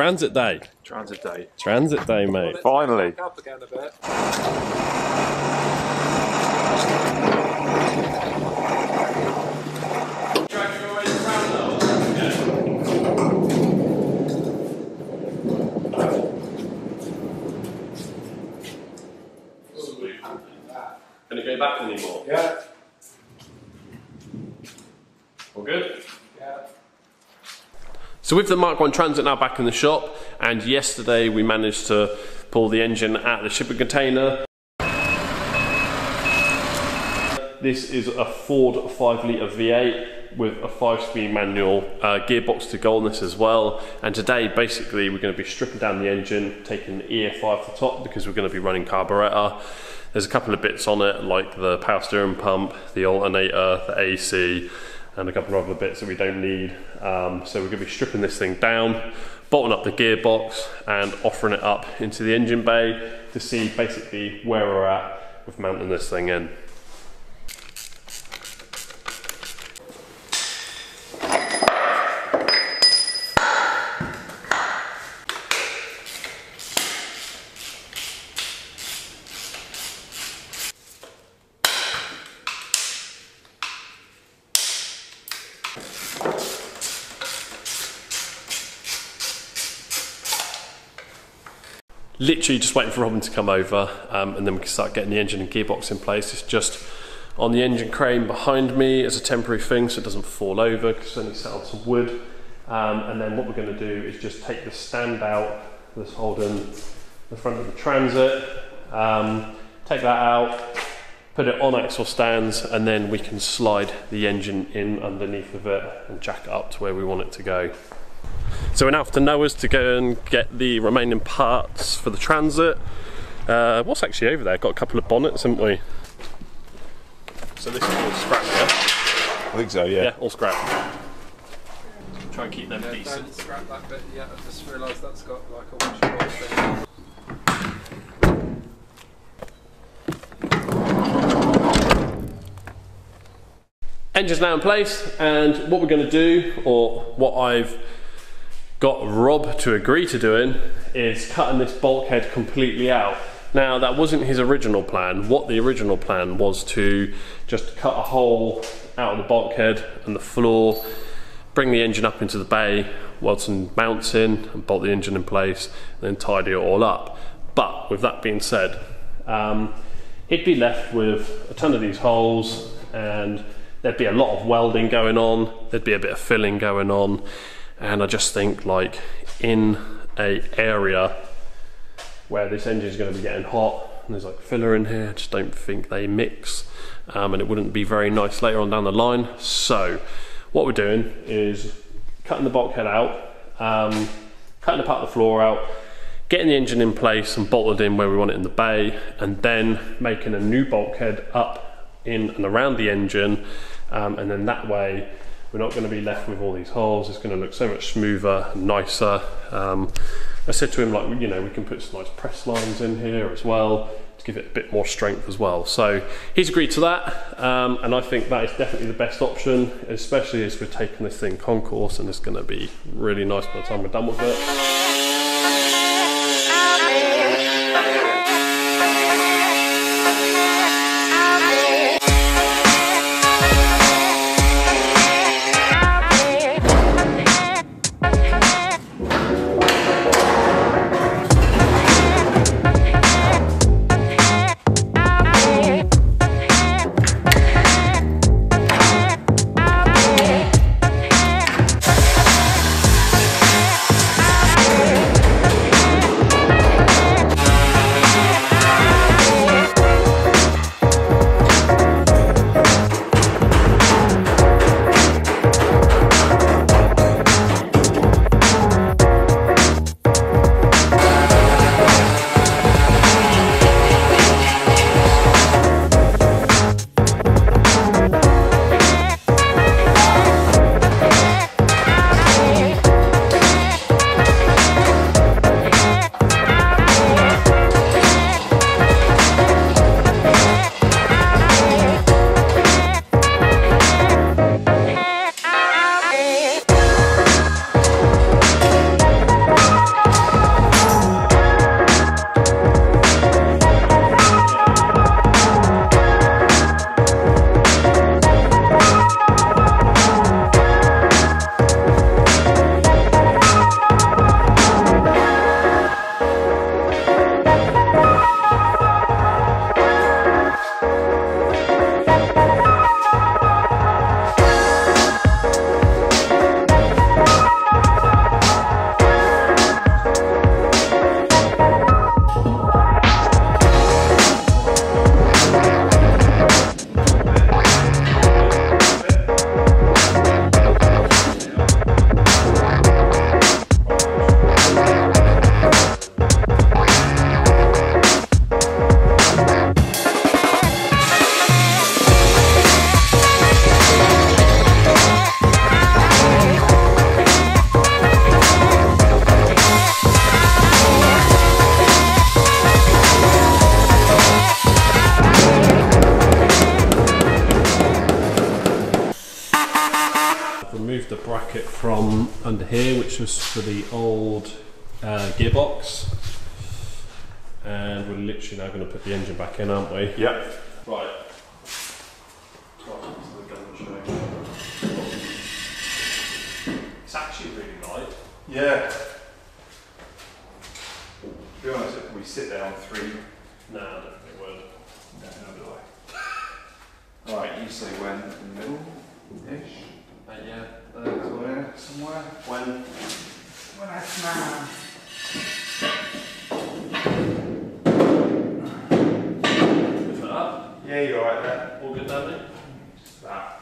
Transit day. Transit day. Transit day, mate. Well, finally. Back up again a bit. Can it go back anymore? Yeah. All good? Yeah. So with the Mark 1 Transit now back in the shop, and yesterday we managed to pull the engine out of the shipping container. This is a Ford 5-litre V8 with a 5-speed manual gearbox to go on this as well. And today basically we're going to be stripping down the engine, taking the EFI off the top because we're going to be running carburettor. There's a couple of bits on it like the power steering pump, the alternator, the AC, and a couple of other bits that we don't need. So we're going to be stripping this thing down, bottoming up the gearbox and offering it up into the engine bay to see basically where we're at with mounting this thing in. Literally just waiting for Robin to come over and then we can start getting the engine and gearbox in place. It's just on the engine crane behind me as a temporary thing so it doesn't fall over because it's only set on some wood. And then what we're going to do is just take the stand out that's holding the front of the Transit, take that out, put it on axle stands, and then we can slide the engine in underneath of it and jack it up to where we want it to go. So we're now after Noah's to go and get the remaining parts for the Transit. What's actually over there? Got a couple of bonnets, haven't we? So this is all scrap, yeah? I think so, yeah. Yeah, all scrap. Try and keep them decent. Don't scrap that bit yet, I just realised that's got like a washable thing. Engine's now in place, and what we're going to do, or what I've got Rob to agree to doing, is cutting this bulkhead completely out. Now that wasn't his original plan. What the original plan was to just cut a hole out of the bulkhead and the floor, bring the engine up into the bay, weld some mounts in and bolt the engine in place, and then tidy it all up. But with that being said, he'd be left with a ton of these holes, and there'd be a lot of welding going on, there'd be a bit of filling going on, and I just think like in a area where this engine's going to be getting hot and there's like filler in here, I just don't think they mix, and it wouldn't be very nice later on down the line. So what we're doing is cutting the bulkhead out, cutting a part of the floor out, getting the engine in place and bolted in where we want it in the bay, and then making a new bulkhead up in and around the engine, and then that way we're not going to be left with all these holes. It's going to look so much smoother, nicer. I said to him, like, you know, we can put some nice press lines in here as well to give it a bit more strength as well. So he's agreed to that, and I think that is definitely the best option, especially as we're taking this thing concourse, and it's going to be really nice by the time we're done with it. from under here, which was for the old gearbox, and we're literally now going to put the engine back in, aren't we? Yep. Right. It's actually really light. Yeah. To be honest, if we sit there on three. No, I don't think it would. No, do I. Alright, you say when? In the middle-ish? Yeah. Somewhere. Somewhere? When? When I smile. Lift that up? Yeah, you're alright there. All good down there? Just that.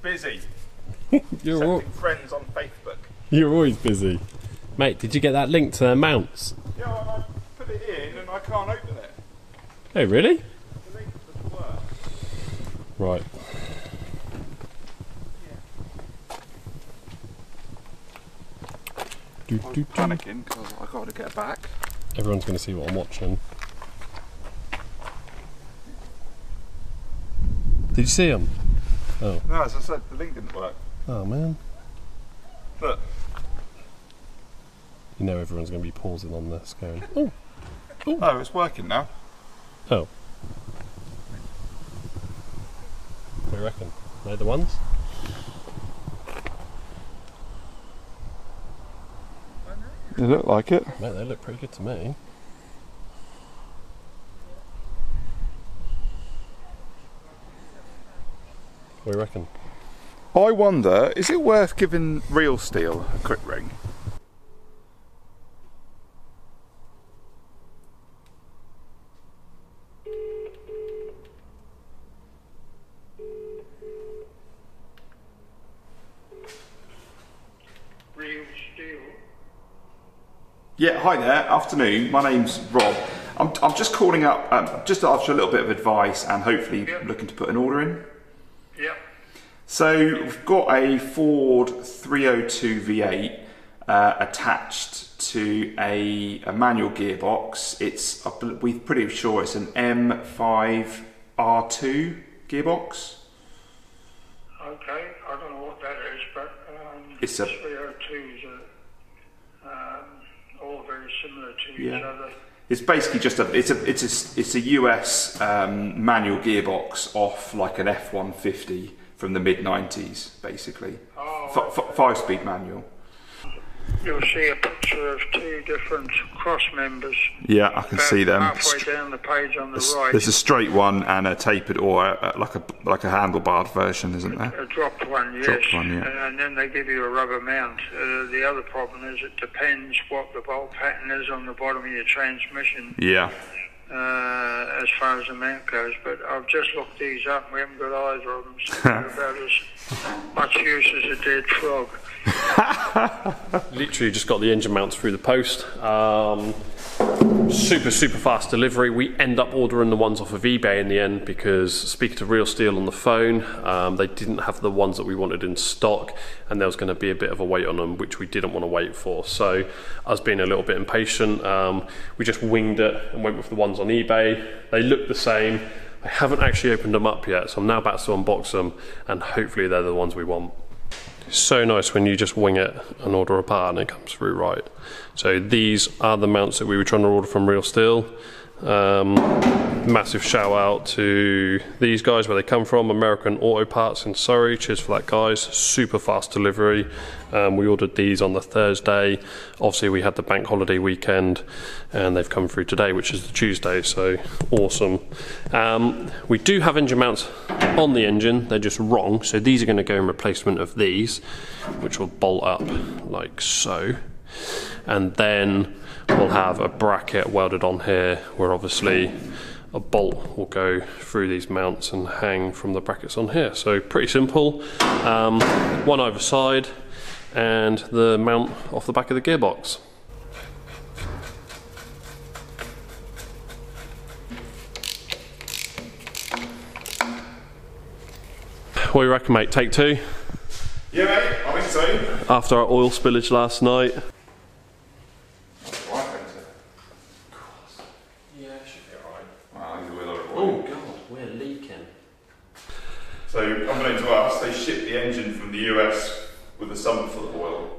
Busy. You're all... friends on Facebook. You're always busy. Mate, did you get that link to their mounts? Yeah, well, I put it in and I can't open it. Oh, really? The link doesn't work. Right. Yeah. I'm panicking because I've got to get back. Everyone's going to see what I'm watching. Did you see them? Oh. No, as I said, the link didn't work. Oh man. Look. You know everyone's going to be pausing on this going, oh. Ooh. Oh, it's working now. Oh. What do you reckon? They're the ones? They look like it. Mate, they look pretty good to me. What do you reckon? I wonder, is it worth giving Real Steel a quick ring? Real Steel. Yeah, hi there. Afternoon. My name's Rob. I'm just calling up just after a little bit of advice and hopefully looking to put an order in. Yep. So we've got a Ford 302 V8 attached to a manual gearbox. It's, we're pretty sure it's an M5R2 gearbox. Okay, I don't know what that is, but it's a 302s are all very similar to each other. It's basically just a US manual gearbox off like an F-150 from the mid-90s, basically. Oh, five-speed manual. You'll see a picture of two different cross members. Yeah, I can see them. Halfway down the page on the right. There's a straight one and a tapered, or like a handlebarred version, isn't there? A dropped one, yes. Dropped one, yeah. And then they give you a rubber mount. The other problem is it depends what the bolt pattern is on the bottom of your transmission. Yeah. As far as the mount goes, but I've just looked these up and we haven't got either of them, so they're about as much use as a dead frog. Literally just got the engine mounts through the post. Super fast delivery. We end up ordering the ones off of eBay in the end because speaking to Real Steel on the phone, they didn't have the ones that we wanted in stock and there was going to be a bit of a wait on them, which we didn't want to wait for. So us being a little bit impatient, we just winged it and went with the ones on eBay. They look the same. I haven't actually opened them up yet, so I'm now about to unbox them and hopefully they're the ones we want. So nice when you just wing it and order a part and it comes through right. So these are the mounts that we were trying to order from Real Steel. Massive shout out to these guys where they come from, American Auto Parts in Surrey. Cheers for that, guys. Super fast delivery. We ordered these on the Thursday. Obviously we had the bank holiday weekend and they've come through today, which is the Tuesday, so awesome. We do have engine mounts on the engine, they're just wrong, so these are going to go in replacement of these, which will bolt up like so. and then we'll have a bracket welded on here where obviously a bolt will go through these mounts and hang from the brackets on here. So pretty simple, one over side and the mount off the back of the gearbox. What do you reckon, mate? Take two? Yeah, mate, I think so. After our oil spillage last night.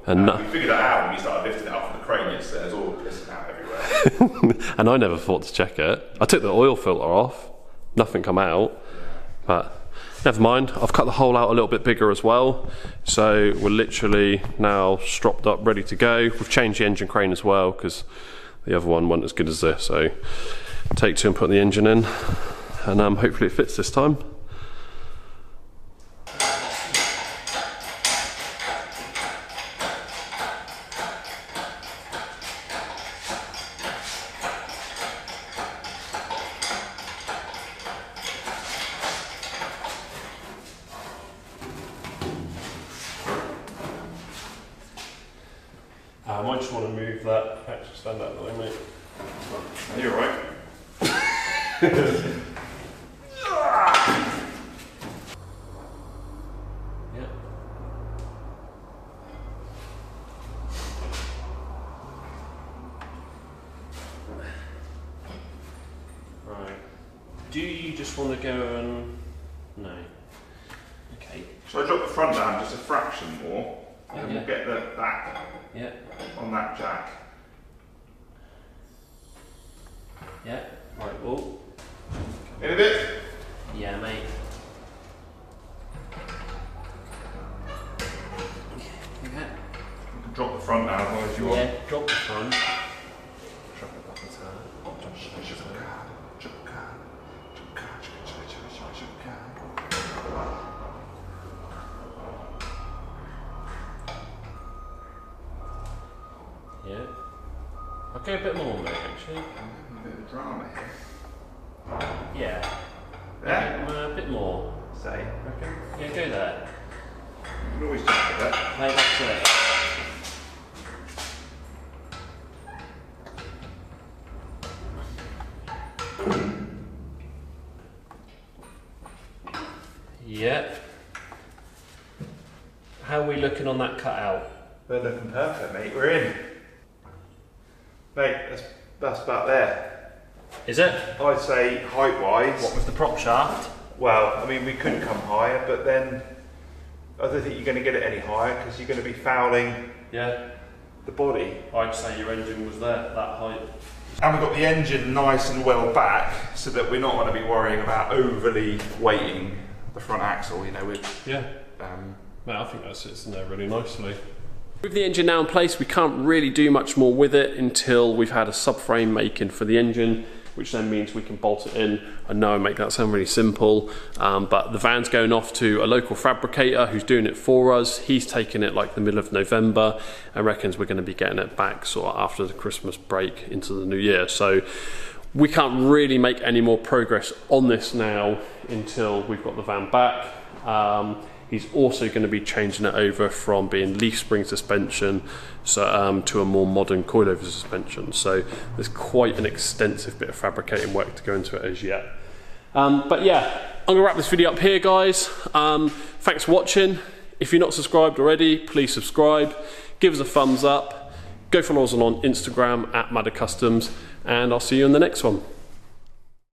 And we figured that out when we started lifting it up from the crane yesterday. It was all pissing out everywhere. And I never thought to check it. I took the oil filter off, nothing come out. Yeah. But never mind, I've cut the hole out a little bit bigger as well. So we're literally now stropped up, ready to go. We've changed the engine crane as well because the other one wasn't as good as this. So take two and put the engine in, and hopefully it fits this time. I might just want to move that extra stand out of the way, mate. Are you alright? Yeah. Right. Do you just want to go and... No. Okay. Shall I drop the front down just a fraction more? And then we'll get the back on that jack. Yeah, right, oh. In a bit? Yeah, mate. Okay. You can drop the front now as long as you want. Yeah, drop the front. Drop it back inside. Oh, yeah. I'll go a bit more, mate, actually. I'm having a bit of drama here. Yeah. There? A bit more. Say. Okay. Yeah, go there. You can always check it there. Mate, that's it. Yep. How are we looking on that cutout? We're looking perfect, mate. We're in. Mate, that's about there. Is it? I'd say height-wise. What was the prop shaft? Well, I mean, we couldn't come higher, but then I don't think you're going to get it any higher because you're going to be fouling the body. I'd say your engine was there at that height. And we've got the engine nice and well back so that we're not going to be worrying about overly weighting the front axle, you know. With, mate, I think that sits in there really nicely. With the engine now in place, we can't really do much more with it until we've had a subframe making for the engine, which then means we can bolt it in. I know I make that sound really simple, but the van's going off to a local fabricator who's doing it for us. He's taking it like the middle of November and reckons we're going to be getting it back sort of after the Christmas break into the new year. So we can't really make any more progress on this now until we've got the van back. He's also going to be changing it over from being leaf spring suspension to a more modern coilover suspension. So there's quite an extensive bit of fabricating work to go into it as yet. But yeah, I'm going to wrap this video up here, guys. Thanks for watching. If you're not subscribed already, please subscribe. Give us a thumbs up. Go follow us on Instagram at Madder Customs. And I'll see you in the next one.